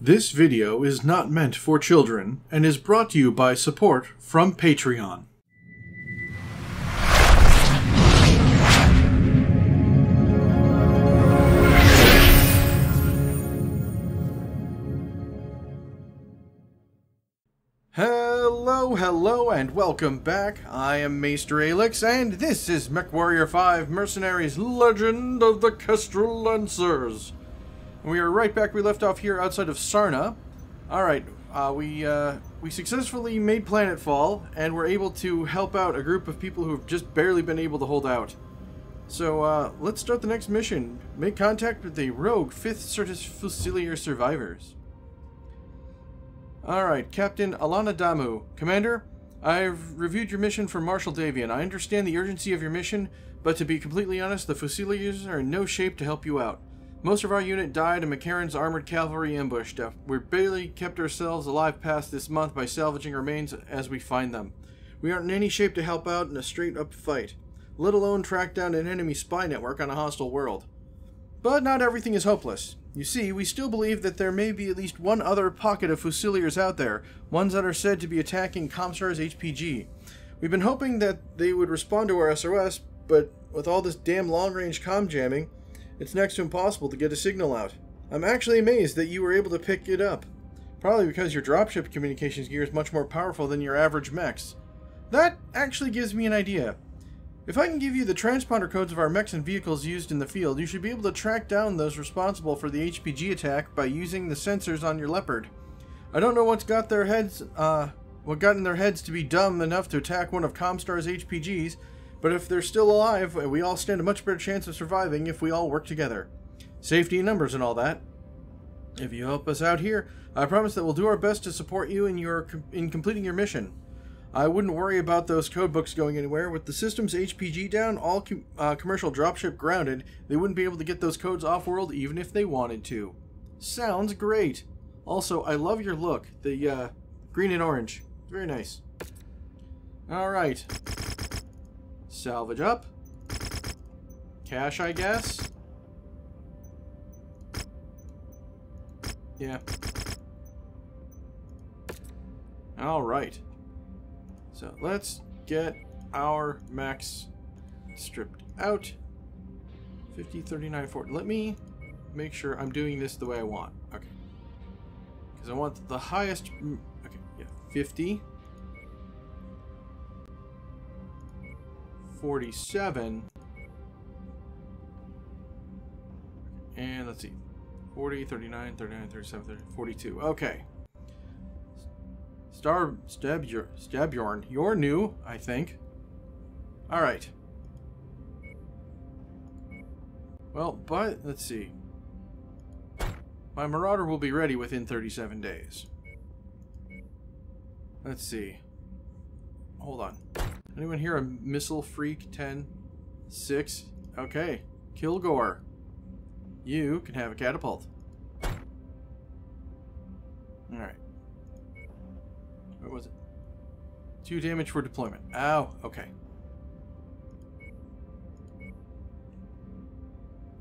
This video is not meant for children and is brought to you by support from Patreon. Hello, hello, and welcome back. I am Maester Alix, and this is MechWarrior 5 Mercenaries: Legend of the Kestrel Lancers. We are right back. We left off here outside of Sarna. Alright, we successfully made planetfall, and we're able to help out a group of people who have just barely been able to hold out. So, let's start the next mission. Make contact with the rogue 5th Certus Fusilier survivors. Alright, Captain Alana Damu. Commander, I've reviewed your mission for Marshal Davian. I understand the urgency of your mission, but to be completely honest, the Fusiliers are in no shape to help you out. Most of our unit died in McCarran's armored cavalry ambush. We barely kept ourselves alive past this month by salvaging remains as we find them. We aren't in any shape to help out in a straight-up fight, let alone track down an enemy spy network on a hostile world. But not everything is hopeless. You see, we still believe that there may be at least one other pocket of Fusiliers out there, ones that are said to be attacking Comstar's HPG. We've been hoping that they would respond to our SOS, but with all this damn long-range comm jamming, it's next to impossible to get a signal out. I'm actually amazed that you were able to pick it up. Probably because your dropship communications gear is much more powerful than your average mechs. That actually gives me an idea. If I can give you the transponder codes of our mechs and vehicles used in the field, you should be able to track down those responsible for the HPG attack by using the sensors on your Leopard. I don't know what's got their heads, what got in their heads to be dumb enough to attack one of Comstar's HPGs, but if they're still alive, we all stand a much better chance of surviving if we all work together. Safety in numbers and all that. If you help us out here, I promise that we'll do our best to support you in completing your mission. I wouldn't worry about those codebooks going anywhere. With the system's HPG down, all commercial dropship grounded, they wouldn't be able to get those codes off-world even if they wanted to. Sounds great. Also, I love your look. The green and orange. Very nice. Alright. Salvage up. Cash, I guess. Yeah. Alright. So let's get our max stripped out. 50, 39, 40. Let me make sure I'm doing this the way I want. Okay. Because I want the highest. Okay, yeah. 50. 47, and let's see, 40, 39, 39, 37, 30, 42. Okay. Stabjorn, you're new, I think. All right. Well, but let's see. My Marauder will be ready within 37 days. Let's see. Hold on. Anyone here a missile freak? 10, 6. Okay. Kilgore. You can have a catapult. Alright. What was it? 2 damage for deployment. Ow. Okay.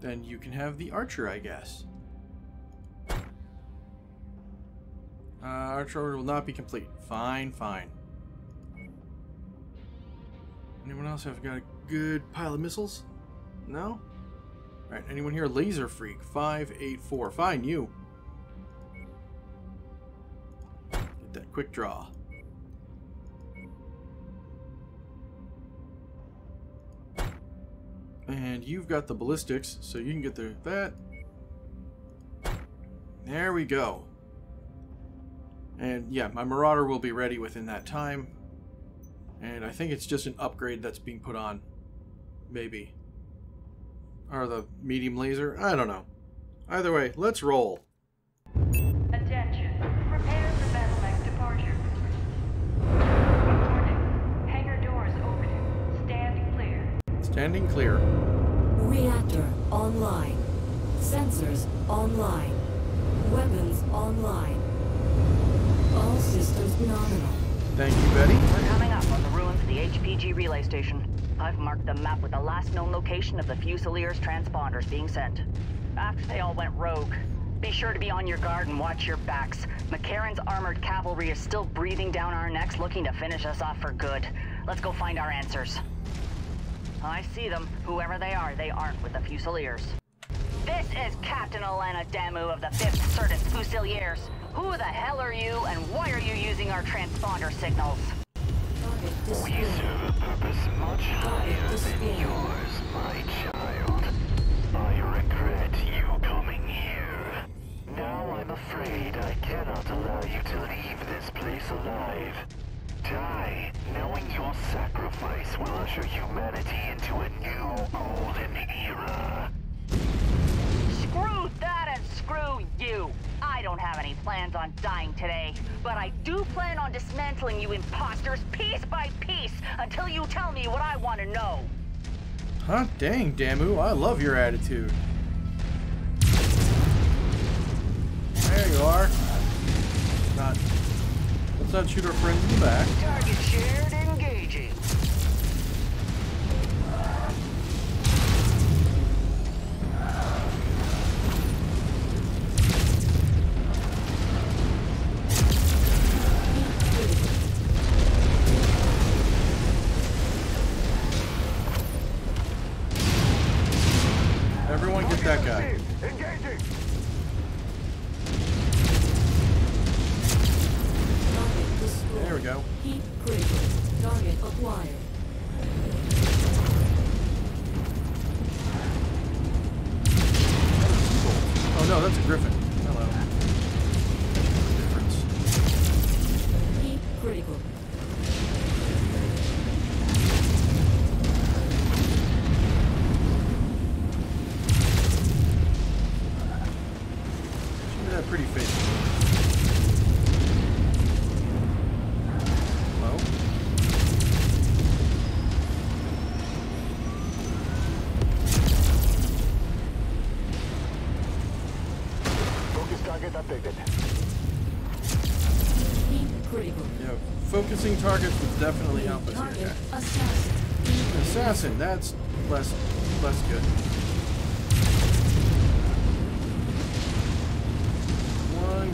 Then you can have the Archer, I guess. Archer order will not be complete. Fine, fine. Anyone else have got a good pile of missiles? No? Alright, anyone here? Laser freak. 5, 8, 4. Fine, you. Get that quick draw. And you've got the ballistics, so you can get through that. There we go. And yeah, my Marauder will be ready within that time. And I think it's just an upgrade that's being put on. Maybe. Or the medium laser? I don't know. Either way, let's roll. Attention. Prepare for battle mech departure. Reporting. Hangar doors open. Stand clear. Standing clear. Reactor online. Sensors online. Weapons online. All systems nominal. Thank you, Betty. We're coming up on the ruins of the HPG relay station. I've marked the map with the last known location of the Fusiliers transponders being sent. Actually, they all went rogue. Be sure to be on your guard and watch your backs. McCarran's armored cavalry is still breathing down our necks, looking to finish us off for good. Let's go find our answers. I see them. Whoever they are, they aren't with the Fusiliers. This is Captain Alana Damu of the 5th Certus Fusiliers. Who the hell are you, and why are you using our transponder signals? We serve a purpose much higher than yours, my child. I regret you coming here. Now I'm afraid I cannot allow you to leave this place alive. Die, knowing your sacrifice will usher humanity into a new golden era. Screw that and screw you! I don't have any plans on dying today, but I do plan on dismantling you imposters piece by piece until you tell me what I want to know. Huh? Dang, Damu, I love your attitude. There you are. Let's not shoot our friends in the back. Target shared engaging. That guy. Engaging. There we go. Heat critical. Target acquired. Oh no, that's a Griffon. Hello. Difference. Heat critical. Pretty face. Hello? Focus target updated. Critical. Yeah, focusing targets was definitely helping here. Assassin, that's less good.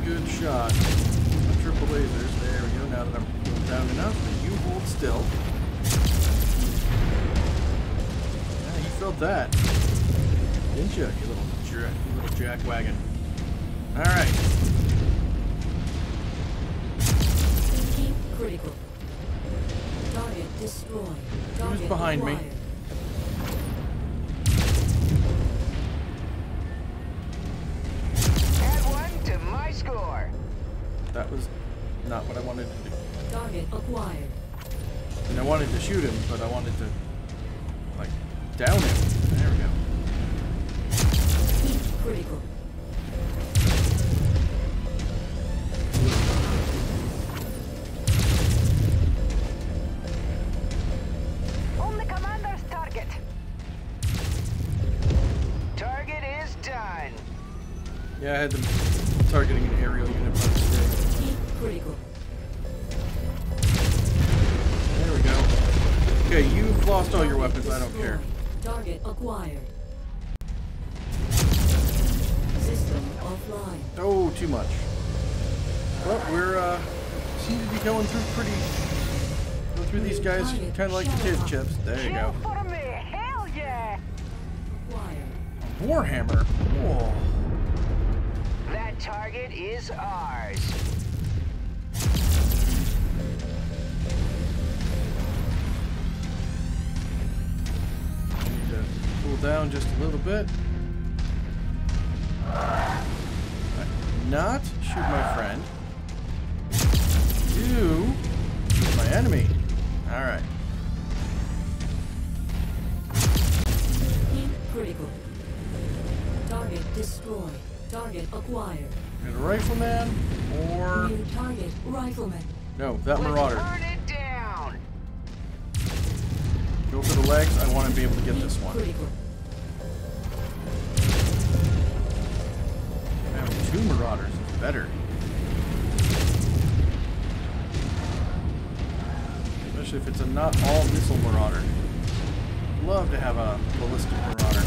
Good shot. A triple lasers. There we go. Now that I'm down enough, you hold still. Yeah, you felt that, didn't you? You little jack wagon. All right. Keep critical. Target destroyed. Target who's behind acquired. Me? That was not what I wanted to do. Target acquired. And I wanted to shoot him, but I wanted to, like, down him. There we go. Heat critical. On the commander's target. Target is done. Yeah, I had them targeting an aerial unit by mistake. Critical. There we go. Okay, you've lost all your weapons. I don't care. Target acquired. System offline. Oh, too much. Well, we're seem to be going through these guys kind of like the kids' chips. There you go. Hell yeah! Warhammer. Whoa. That target is ours. Cool down just a little bit. Not shoot my friend. You shoot my enemy. Alright. Heat critical. Target destroyed. Target acquired. And Rifleman or new target, Rifleman. No, that Marauder. Turn it down. Go for the legs. I want to be able to get this one. Having two Marauders is better. Especially if it's a not all missile Marauder. Love to have a ballistic Marauder.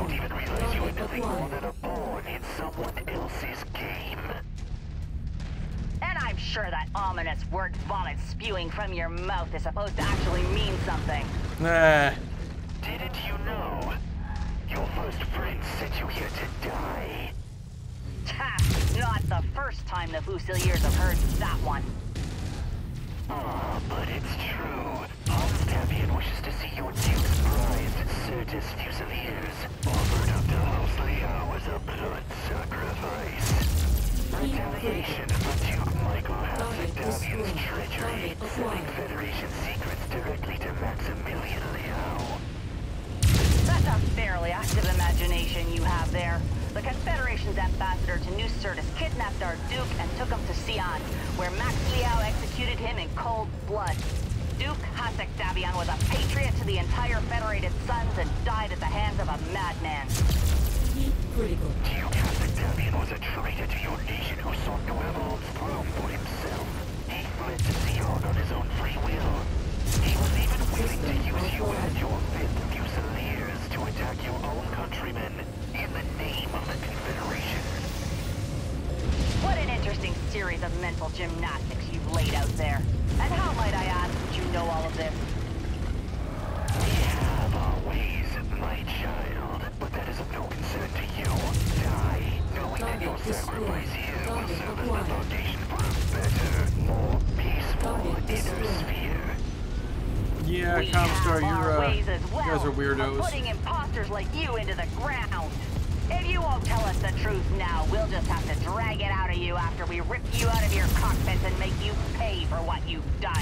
don't even realize you're nothing more than a pawn in someone else's game. And I'm sure that ominous word vomit spewing from your mouth is supposed to actually mean something. Nah. Didn't you know? Your first friend sent you here to die. Not the first time the Fusiliers have heard that one. Ah, but it's true. Hasek-Davion wishes to see your duke's prized Certus Fusiliers offered up to House Liao as a blood sacrifice. Retaliation for Duke Michael Hasek-Davion's treachery, sending Federation secrets directly to Maximilian Liao. That's a fairly active imagination you have there. The Confederation's ambassador to New Curtis kidnapped our Duke and took him to Sion, where Max Liao executed him in cold blood. Duke Hasek-Davion was a patriot to the entire Federated Sons and died at the hands of a madman. Critical. Duke Hasek-Davion was a traitor to your nation who sought to have all its throne for himself. He fled to Sion on his own free will. He was even willing to use you and your 5th Fusiliers to attack your own countrymen. In the name of the Confederation. What an interesting series of mental gymnastics you've laid out there. And how, might I ask, would you know all of this? We have our ways, my child, but that is of no concern to you. Die, knowing that your sacrifice here will serve as the foundation for a better, more peaceful inner sphere. Yeah, Comstar, you guys are weirdos. Putting imposters like you into the ground. If you won't tell us the truth now, we'll just have to drag it out of you after we rip you out of your cockpits and make you pay for what you've done.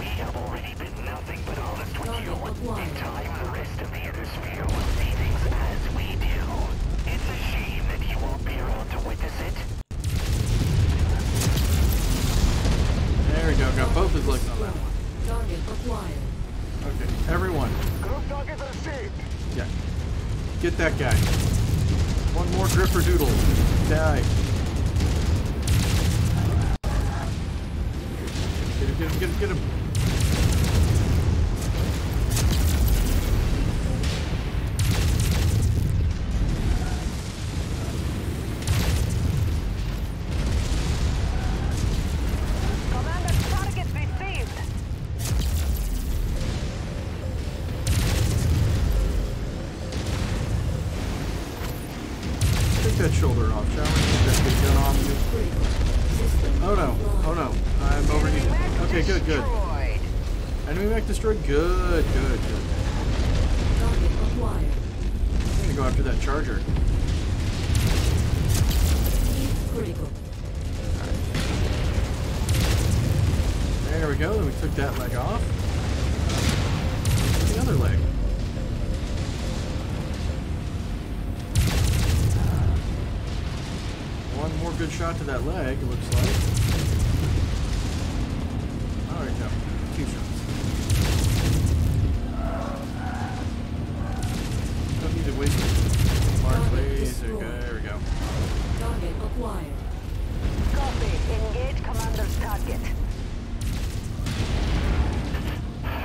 We have already been nothing but honest with you. In time, the rest of the inner sphere will see things as we do. It's a shame that you won't be around to witness it. There we go. Got both his looks on that one. Target acquired. Okay, everyone. Group targets are saved. Yeah. Get that guy. One more gripper doodle. Die. Get him, get him, get him, get him. Good, good, good. I'm gonna go after that charger. Critical. Right. There we go. Then we took that leg off. The other leg. One more good shot to that leg. It looks like. All right, go. Two shots. There we go. Target acquired. Copy. Engage commander's target.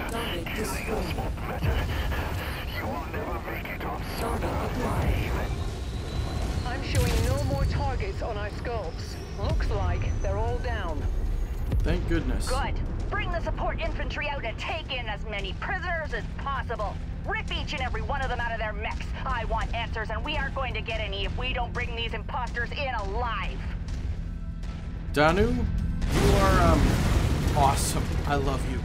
Target destroyed. You will never make it on Sarna. I'm showing no more targets on our scopes. Looks like they're all down. Thank goodness. Good. Bring the support infantry out and take in as many prisoners as possible. Rip each and every one of them out of their mechs. I want answers, and we aren't going to get any if we don't bring these imposters in alive. Danu, you are awesome. I love you.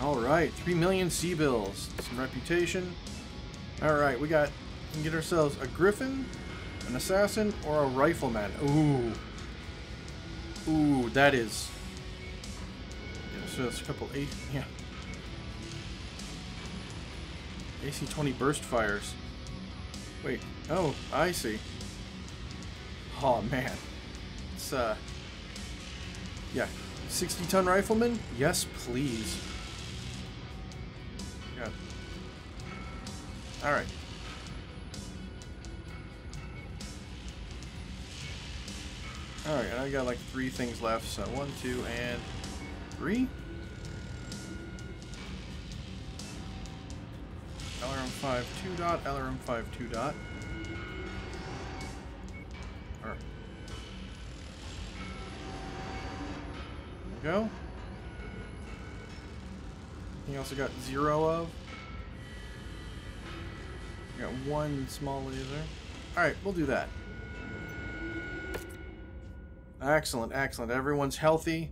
All right, 3 million C-bills, some reputation. All right, we can get ourselves a Griffon, an Assassin, or a Rifleman. Ooh, ooh, that is. So that's a couple eight, yeah. AC-20 burst fires. Wait, oh, I see. Oh man, it's yeah, 60-ton rifleman. Yes, please. Yeah. All right. All right, I got like 3 things left. So 1, 2, and 3. LRM 5 2. LRM 5 2. All right. There we go. He also got 0 of. We got 1 small laser. All right, we'll do that. Excellent, excellent. Everyone's healthy.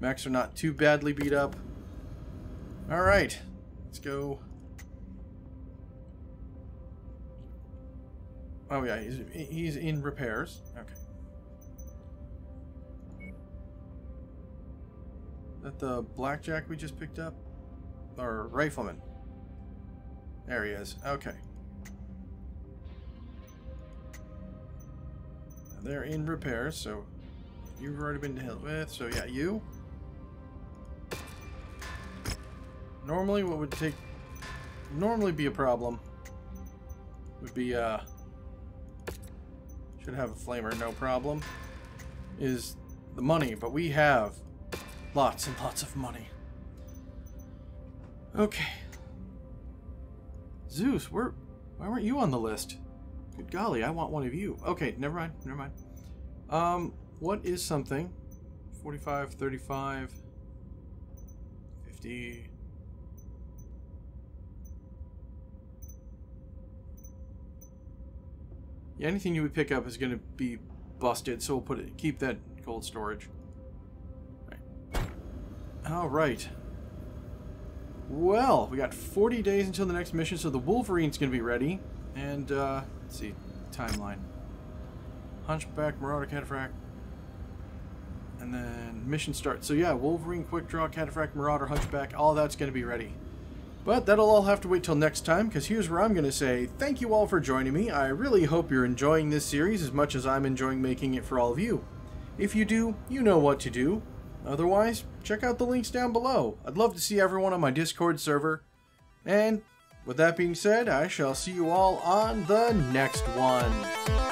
Mechs are not too badly beat up. All right, let's go. Oh yeah, he's in repairs. Okay. Is that the Blackjack we just picked up? Or Rifleman? There he is. Okay. Now they're in repairs, so you've already been dealt with. So yeah, you. Normally, what would take normally be a problem would be should have a flamer, no problem, is the money, but we have lots and lots of money. Okay. Zeus, why weren't you on the list? Good golly, I want one of you. Okay, never mind, never mind. What is something? 45, 35, 50. Yeah, anything you would pick up is going to be busted, so we'll put it, keep that cold storage. All right. All right. Well, we got 40 days until the next mission, so the Wolverine's going to be ready. And, let's see, timeline. Hunchback, Marauder, Cataphract. And then mission start. So yeah, Wolverine, Quick Draw, Cataphract, Marauder, Hunchback, all that's going to be ready. But that'll all have to wait till next time, because here's where I'm going to say thank you all for joining me. I really hope you're enjoying this series as much as I'm enjoying making it for all of you. If you do, you know what to do. Otherwise, check out the links down below. I'd love to see everyone on my Discord server. And with that being said, I shall see you all on the next one.